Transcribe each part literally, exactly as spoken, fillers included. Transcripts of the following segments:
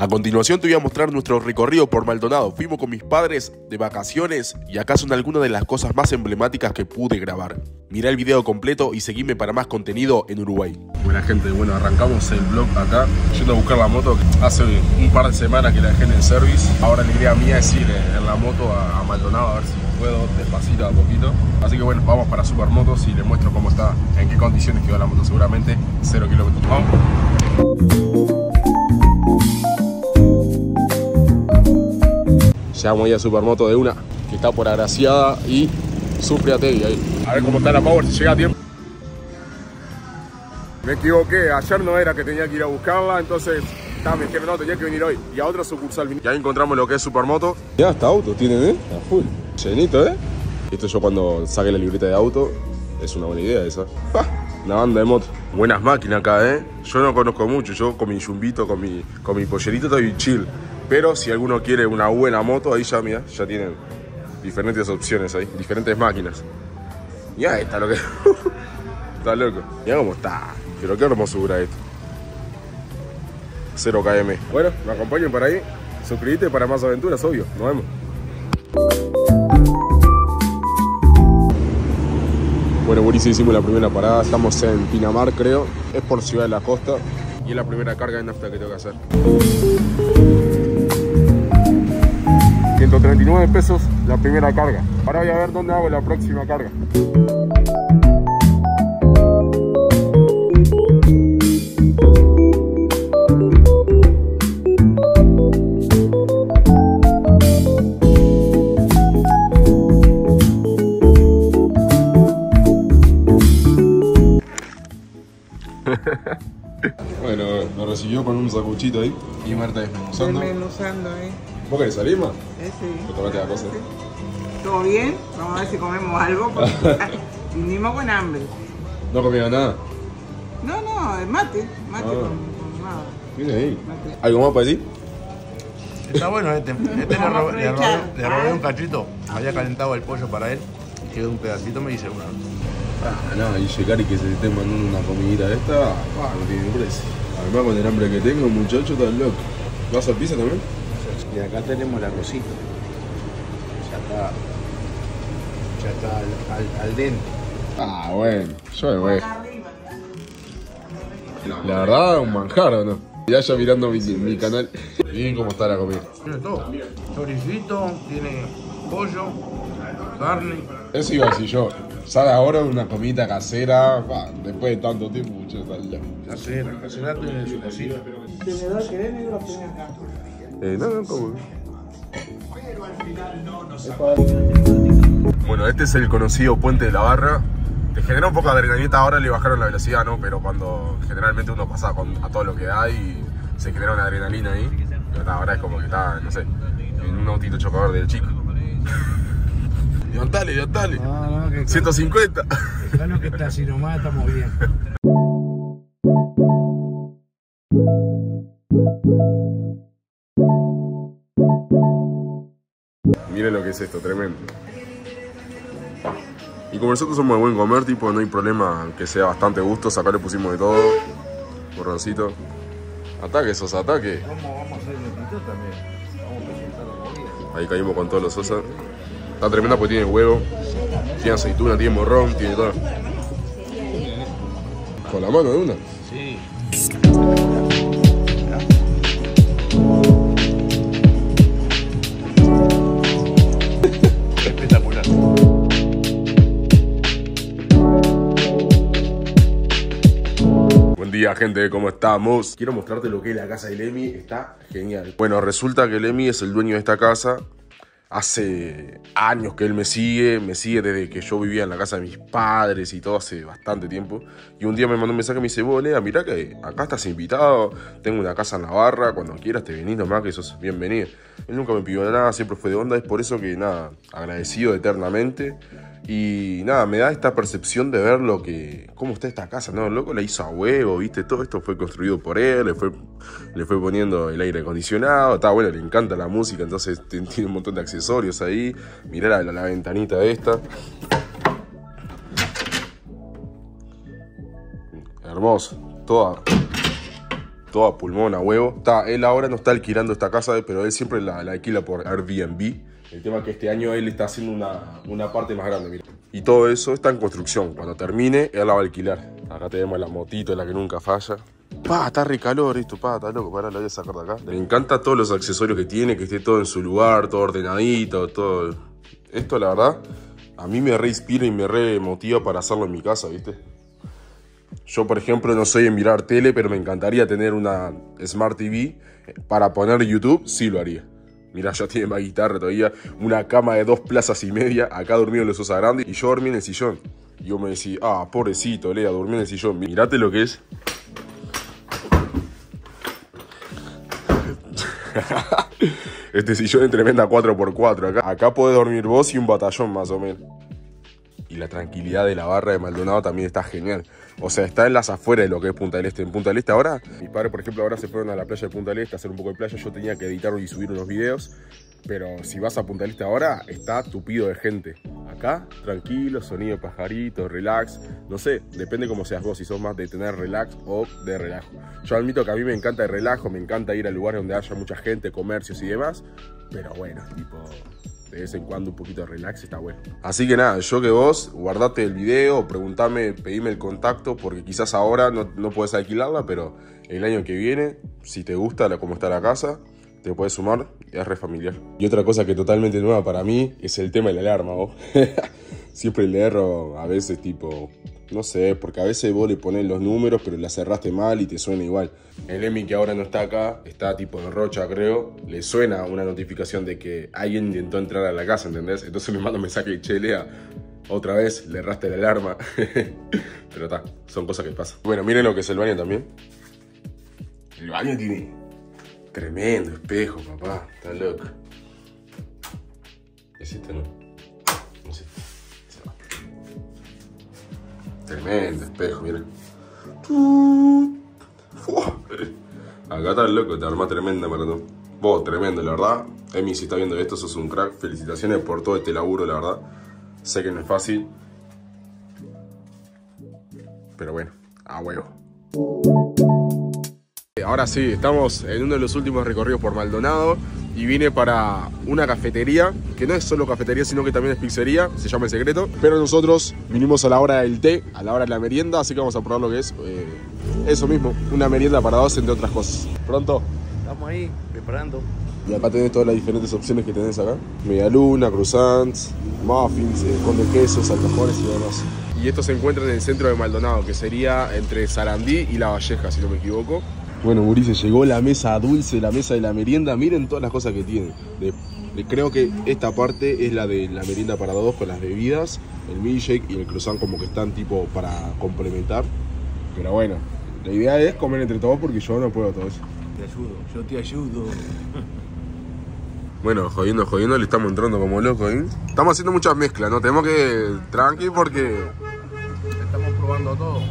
A continuación te voy a mostrar nuestro recorrido por Maldonado. Fuimos con mis padres de vacaciones y acá son algunas de las cosas más emblemáticas que pude grabar. Mirá el video completo y seguime para más contenido en Uruguay. Buena gente, bueno, arrancamos el vlog acá yendo a buscar la moto. Hace un par de semanas que la dejé en el service. Ahora la idea mía es ir en la moto a Maldonado a ver si puedo, despacito a poquito. Así que bueno, vamos para Supermoto y les muestro cómo está, en qué condiciones quedó la moto. Seguramente cero kilómetros. Vamos. Llegamos ahí a Supermoto de una, que está por Agraciada y Supriate y ahí. A ver cómo está la power, si llega a tiempo. Me equivoqué, ayer no era que tenía que ir a buscarla, entonces está, me dijeron, no, tenía que venir hoy. Y a otra sucursal. Y ahí encontramos lo que es Supermoto. Ya, hasta auto tienen, ¿eh? Está full. Llenito, ¿eh? Esto yo cuando saque la libreta de auto, es una buena idea esa. ¡Ah! Una banda de moto. Buenas máquinas acá, ¿eh? Yo no conozco mucho, yo con mi yumbito, con mi, con mi pollerito estoy chill. Pero si alguno quiere una buena moto, ahí ya, mira, ya tienen diferentes opciones ahí, diferentes máquinas. Mirá esta, lo que... está loco. Mirá cómo está. Pero qué hermosura esto. cero kilómetros. Bueno, me acompañen para ahí. Suscríbete para más aventuras, obvio. Nos vemos. Bueno, buenísimo, hicimos la primera parada. Estamos en Pinamar, creo. Es por Ciudad de la Costa. Y es la primera carga de nafta que tengo que hacer. ciento treinta y nueve pesos la primera carga. Ahora voy a ver dónde hago la próxima carga. Bueno, lo recibió con un sacuchito ahí y Marta desmenuzando. Desmenuzando, eh. ¿Vos querés salir más? Eh, sí. Tomate la cosa. ¿Todo bien? Vamos a ver si comemos algo. Vinimos con hambre. ¿No comías nada? No, no, es mate. Mate ah. con nada. Mira ahí. Mate. ¿Algo más para decir? Está bueno este. Este le robé, le, robé, le robé un cachito. Había calentado el pollo para él. Y quedó un pedacito, me hice una. Ah, no, y llegar y que se te esté mandando una comidita de esta, ah, no tiene precio. Además, con el hambre que tengo, muchacho, estás loco. ¿Vas al piso también? Y acá tenemos el arrocito. Ya está. Ya está al, al, al dente. Ah, bueno. Yo me voy. La verdad, un manjar, ¿o no? Ya ya mirando mi, mi canal. Miren cómo está la comida. Tiene todo. Choricito, tiene pollo, carne. Eso iba a decir yo. Sale ahora una comida casera. Bah, después de tanto tiempo, mucho salía. Casera, casera tiene su cocina. Tenedor que ven y lo tiene acá. Eh, no, no, ¿cómo? Bueno, este es el conocido puente de la barra. Te genera un poco de adrenalina, ahora le bajaron la velocidad, ¿no? Pero cuando generalmente uno pasa con, a todo lo que da y se genera una adrenalina ahí. Pero ahora es como que está, no sé, en un autito chocador del chico. Levantale, levantale. No, no, que ciento cincuenta. Claro que está así nomás, estamos bien. Miren lo que es esto, tremendo. Y como nosotros somos de buen comer, tipo, no hay problema que sea bastante gusto. Acá le pusimos de todo. Borroncito. Ataque, Sosa, ataque. Vamos, vamos a hacer el Tito también. Vamos a presentar la comida. Ahí caímos con todos los Sosa. Está tremenda porque tiene huevo, tiene aceituna, tiene morrón, tiene todo. Con la mano de una. Sí. Gente, ¿cómo estamos? Quiero mostrarte lo que es la casa de Lemi, está genial. Bueno, resulta que Lemi es el dueño de esta casa. Hace años que él me sigue, me sigue desde que yo vivía en la casa de mis padres y todo, hace bastante tiempo. Y un día me mandó un mensaje y me dice, vos, Lea, mirá que acá estás invitado, tengo una casa en la barra, cuando quieras te venís nomás, que sos bienvenido. Él nunca me pidió nada, siempre fue de onda, es por eso que nada, agradecido eternamente. Y nada, me da esta percepción de ver lo que... cómo está esta casa, ¿no? El loco la hizo a huevo, ¿viste? Todo esto fue construido por él, le fue, le fue poniendo el aire acondicionado. Está bueno, le encanta la música, entonces tiene un montón de accesorios ahí. Mirá la, la, la ventanita de esta. Hermoso. Toda... todo a pulmón, a huevo. Está, él ahora no está alquilando esta casa, pero él siempre la, la alquila por Airbnb. El tema es que este año él está haciendo una, una parte más grande, mira. Y todo eso está en construcción. Cuando termine, él la va a alquilar. Acá tenemos la motito, la que nunca falla. Pa, está re calor esto, pa, está loco, para, lo voy a sacar de acá. Me encanta todos los accesorios que tiene, que esté todo en su lugar, todo ordenadito, todo. Esto, la verdad, a mí me re inspira y me re motiva para hacerlo en mi casa, ¿viste? Yo, por ejemplo, no soy de mirar tele, pero me encantaría tener una Smart T V para poner YouTube, sí lo haría. Mirá, ya tiene más guitarra todavía, una cama de dos plazas y media, acá durmió en los Sosa Grandi y yo dormí en el sillón. Y yo me decía, ah, pobrecito, Lea, dormí en el sillón, mirate lo que es. Este sillón es tremenda cuatro por cuatro, acá, acá podés dormir vos y un batallón más o menos. Y la tranquilidad de la barra de Maldonado también está genial. O sea, está en las afueras de lo que es Punta del Este. En Punta del Este ahora, mis padres, por ejemplo, ahora se fueron a la playa de Punta del Este a hacer un poco de playa. Yo tenía que editar y subir unos videos. Pero si vas a Punta del Este ahora, está tupido de gente. Acá, tranquilo, sonido de pajaritos, relax. No sé, depende cómo seas vos, si sos más de tener relax o de relajo. Yo admito que a mí me encanta el relajo, me encanta ir a lugares donde haya mucha gente, comercios y demás. Pero bueno, tipo... de vez en cuando un poquito de relax está bueno. Así que nada, yo que vos, guardate el video, preguntame, pedime el contacto, porque quizás ahora no, no podés alquilarla, pero el año que viene, si te gusta la, cómo está la casa, te puedes sumar, es re familiar. Y otra cosa que totalmente nueva para mí es el tema de la alarma, vos. Siempre le erro a veces, tipo, no sé, porque a veces vos le ponés los números, pero la cerraste mal y te suena igual. El Lemi, que ahora no está acá, está tipo en Rocha, creo, le suena una notificación de que alguien intentó entrar a la casa, ¿entendés? Entonces me manda un mensaje y che, Lea, otra vez le erraste la alarma. Pero está, son cosas que pasan. Bueno, miren lo que es el baño también. El baño tiene tremendo espejo, papá, está loco. Es este, ¿no? No sé. Tremendo espejo, miren. Acá está el loco, te armás tremenda, maratón. Vos, tremendo, la verdad. Emi, si está viendo esto, sos un crack. Felicitaciones por todo este laburo, la verdad. Sé que no es fácil. Pero bueno, a huevo. Ahora sí, estamos en uno de los últimos recorridos por Maldonado. Y vine para una cafetería, que no es solo cafetería, sino que también es pizzería, se llama El Secreto. Pero nosotros vinimos a la hora del té, a la hora de la merienda, así que vamos a probar lo que es eh, eso mismo, una merienda para dos, entre otras cosas. Pronto. Estamos ahí, preparando. Y acá tenés todas las diferentes opciones que tenés acá. Medialuna, croissants, muffins, eh, con de quesos, alfajores y demás. Y esto se encuentra en el centro de Maldonado, que sería entre Sarandí y La Valleja, si no me equivoco. Bueno, gurises, llegó la mesa dulce, la mesa de la merienda. Miren todas las cosas que tiene. De, de, creo que esta parte es la de la merienda para dos con las bebidas. El milkshake y el croissant como que están tipo para complementar. Pero bueno, la idea es comer entre todos porque yo no puedo todo eso. Te ayudo, yo te ayudo. Bueno, jodiendo, jodiendo, le estamos entrando como locos, ¿eh? Estamos haciendo muchas mezclas, ¿no? Tenemos que... tranqui porque... estamos probando todo.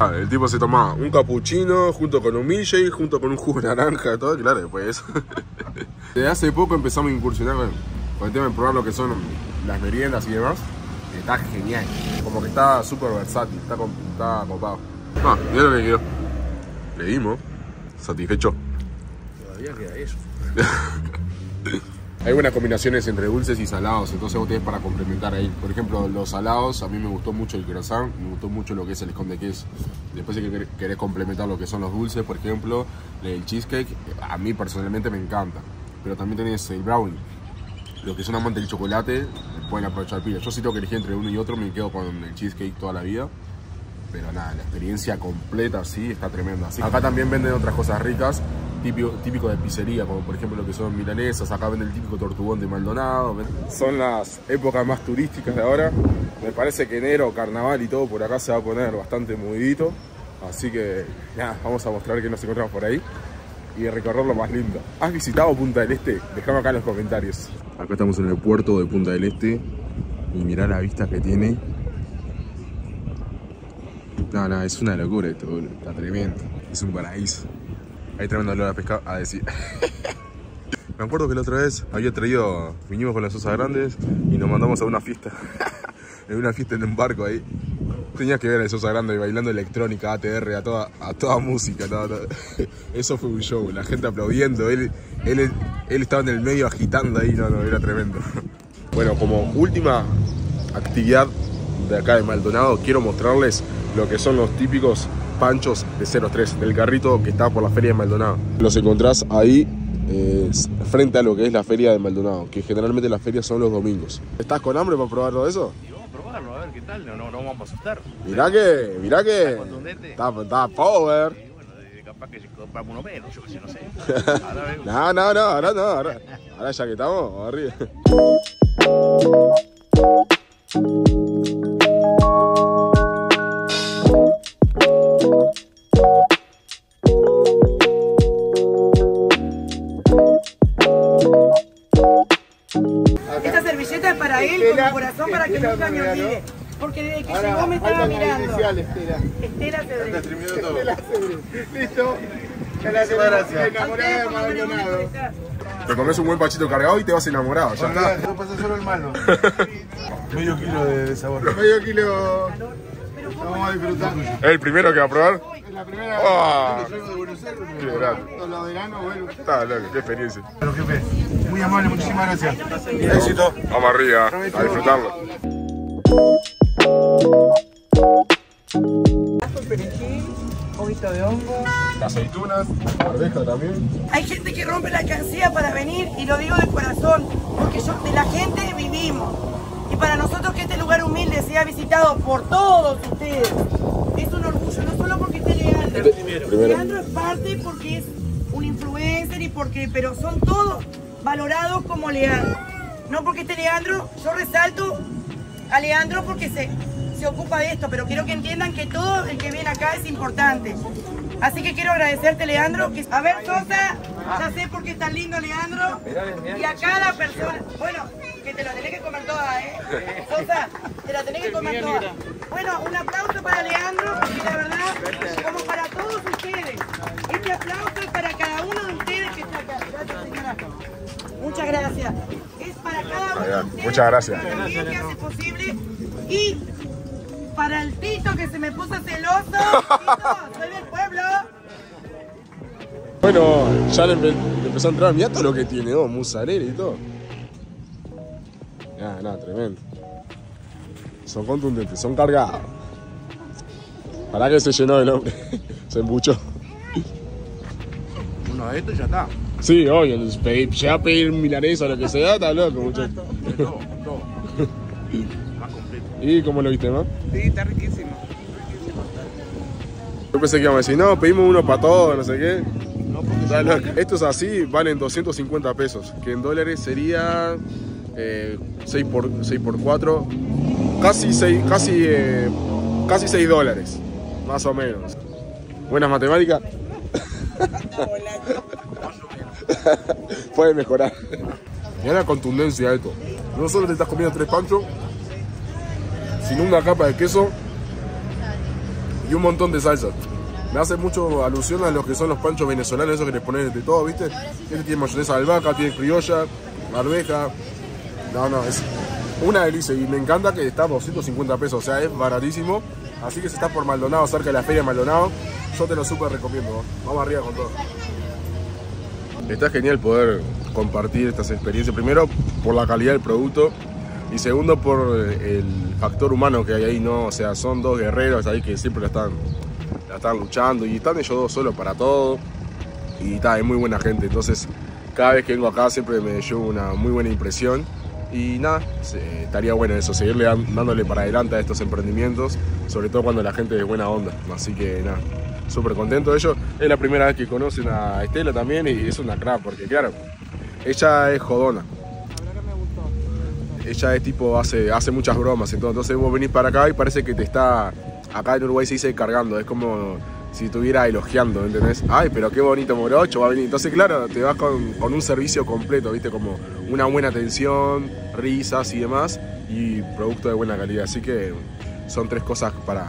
Ah, el tipo se tomaba un cappuccino junto con un milkshake, junto con un jugo de naranja, todo, claro, después de eso. Desde hace poco empezamos a incursionar con, con el tema de probar lo que son las meriendas y demás. Está genial, como que está súper versátil, está, está copado. Ah, mirá lo que quedó. Le dimos, satisfecho. Todavía queda eso. Hay buenas combinaciones entre dulces y salados, entonces vos tenés para complementar ahí. Por ejemplo, los salados, a mí me gustó mucho el croissant, me gustó mucho lo que es el esconde queso. Después, si querés complementar lo que son los dulces, por ejemplo, el cheesecake, a mí personalmente me encanta. Pero también tenés el brownie, lo que son amantes del chocolate, pueden aprovechar pila. Yo sí tengo que elegir entre uno y otro, me quedo con el cheesecake toda la vida. Pero nada, la experiencia completa sí está tremenda. Así, acá también venden otras cosas ricas, típico, típico de pizzería, como por ejemplo lo que son milanesas. Acá venden el típico tortugón de Maldonado. Son las épocas más turísticas de ahora. Me parece que enero, carnaval y todo por acá se va a poner bastante movidito. Así que nada, vamos a mostrar que nos encontramos por ahí y recorrer lo más lindo. ¿Has visitado Punta del Este? Dejame acá en los comentarios. Acá estamos en el puerto de Punta del Este y mirá la vista que tiene. No, no, es una locura esto, boludo. Está tremendo. Es un paraíso. Hay tremendo olor a pescado, a decir. Me acuerdo que la otra vez había traído... vinimos con las Sosa Grandes y nos mandamos a una fiesta. En una fiesta en un barco ahí. Tenías que ver a Sosa Grandi bailando electrónica, A T R, a toda, a toda música. Toda, toda. Eso fue un show, la gente aplaudiendo, él, él, él estaba en el medio agitando ahí, no, no, era tremendo. Bueno, como última actividad de acá de Maldonado, quiero mostrarles lo que son los típicos panchos de cero tres, del carrito que está por la feria de Maldonado. Los encontrás ahí eh, frente a lo que es la feria de Maldonado, que generalmente las ferias son los domingos. ¿Estás con hambre para probar todo eso? Sí, vamos a probarlo, a ver qué tal, no, no, no vamos a asustar. Mirá que, mirá que... Está contundente. Está, está power. Sí, bueno, capaz que compramos uno menos, yo que sé, no sé. Ahora no, no, no, ahora no, ahora, ahora ya que estamos, arriba. Esta servilleta es para él, Estela, con mi corazón, para que nunca me olvide. Porque desde que ahora llegó me estaba mirando. Inicial, Estela. Estela Cedrés. Estela Cedrés. Listo. Ya la tengo. Gracias. Enamorada de Maldonado. Te comes un buen pachito cargado y te vas enamorado. Ya está. No pasa solo el malo. Medio kilo de sabor. Medio kilo. Vamos a disfrutar. ¿Es el primero que va a probar? Es la primera oh. vez que llego de Buenos Aires. Qué grande. Todos los veranos, bueno. Está loco, qué experiencia. Pero jefe, muy amable, muchísimas gracias. Éxito. Vamos arriba, a disfrutarlo. Con perejil, poquito de hongo, aceitunas, arveja también. Hay gente que rompe la alcancía para venir, y lo digo de corazón, porque yo, de la gente vivimos. Y para nosotros que este lugar humilde sea visitado por todos ustedes, es un orgullo, no solo porque esté Leandro. Leandro es parte porque es un influencer y porque, pero son todos valorados como Leandro. No porque esté Leandro, yo resalto a Leandro porque se, se ocupa de esto, pero quiero que entiendan que todo el que viene acá es importante. Así que quiero agradecerte, Leandro. Que... A ver, Sosa, ya sé por qué es tan lindo, Leandro. Y a cada persona... Bueno, que te la tenés que comer toda, ¿eh? Sosa, te la tenés que comer toda. Bueno, un aplauso para Leandro, porque la verdad, como para todos ustedes, este aplauso es para cada uno de ustedes que está acá. Gracias, señora. Muchas gracias. Es para cada uno de ustedes. Muchas gracias. Que hace posible. Y... para el Tito, que se me puso celoso. Tito, soy del pueblo. Bueno, ya le, empe le empezó a entrar. Mirá todo lo que tiene, oh, mozzarella y todo. Nada, nada, tremendo. Son contundentes, son cargados. Para que se llenó el hombre. Se embuchó. Uno de estos ya está. Sí, obvio. Ya pedir milanesa o lo que sea, está loco, muchachos. Todo, todo. ¿Y cómo lo viste, no? Sí, está riquísimo. riquísimo está. Yo pensé que íbamos a decir, no, pedimos uno para todos, no sé qué. No, porque estos así valen doscientos cincuenta pesos, que en dólares sería eh, seis por cuatro, casi seis, casi, eh, casi seis dólares, más o menos. Buenas matemáticas. Puede mejorar. Mirá la contundencia de esto. No solo te estás comiendo tres panchos, sin una capa de queso y un montón de salsa. Me hace mucho alusión a lo que son los panchos venezolanos, esos que les ponen de todo, ¿viste? Este tiene mayonesa de albahaca, tiene criolla, arveja. No, no, es una delicia. Y me encanta que está por doscientos cincuenta pesos, o sea, es baratísimo. Así que si estás por Maldonado, cerca de la feria de Maldonado, yo te lo súper recomiendo. Vamos arriba con todo. Está genial poder compartir estas experiencias. Primero, por la calidad del producto. Y segundo, por el factor humano que hay ahí, ¿no? O sea, son dos guerreros ahí que siempre la están, la están luchando. Y están ellos dos solos para todo. Y está, hay muy buena gente. Entonces, cada vez que vengo acá siempre me llevo una muy buena impresión. Y nada, eh, estaría bueno eso, seguirle dándole para adelante a estos emprendimientos. Sobre todo cuando la gente es buena onda. Así que nada, súper contento de ellos. Es la primera vez que conocen a Estela también. Y es una crack, porque claro, ella es jodona. Ella es tipo, hace, hace muchas bromas, entonces vos venís para acá y parece que te está, acá en Uruguay se dice cargando, es como si estuviera elogiando, ¿entendés? Ay, pero qué bonito morocho va a venir, entonces claro, te vas con, con un servicio completo, viste, como una buena atención, risas y demás, y producto de buena calidad, así que son tres cosas para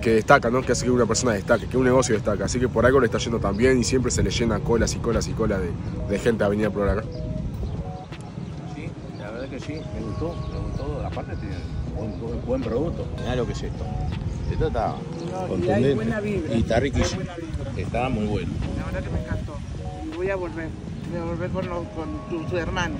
que destacan, ¿no? Que hace que una persona destaque, que un negocio destaque, así que por algo le está yendo tan bien y siempre se le llenan colas y colas y colas de, de gente a venir a probar acá. Sí, me gustó, me gustó, aparte tiene buen, buen, buen producto. Mirá lo que es esto. Esto está no, contundente. Y, buena vibra, y está riquísimo. Está muy bueno. La verdad que me encantó. Y voy a volver. Voy a volver con, lo, con tu, tu hermano.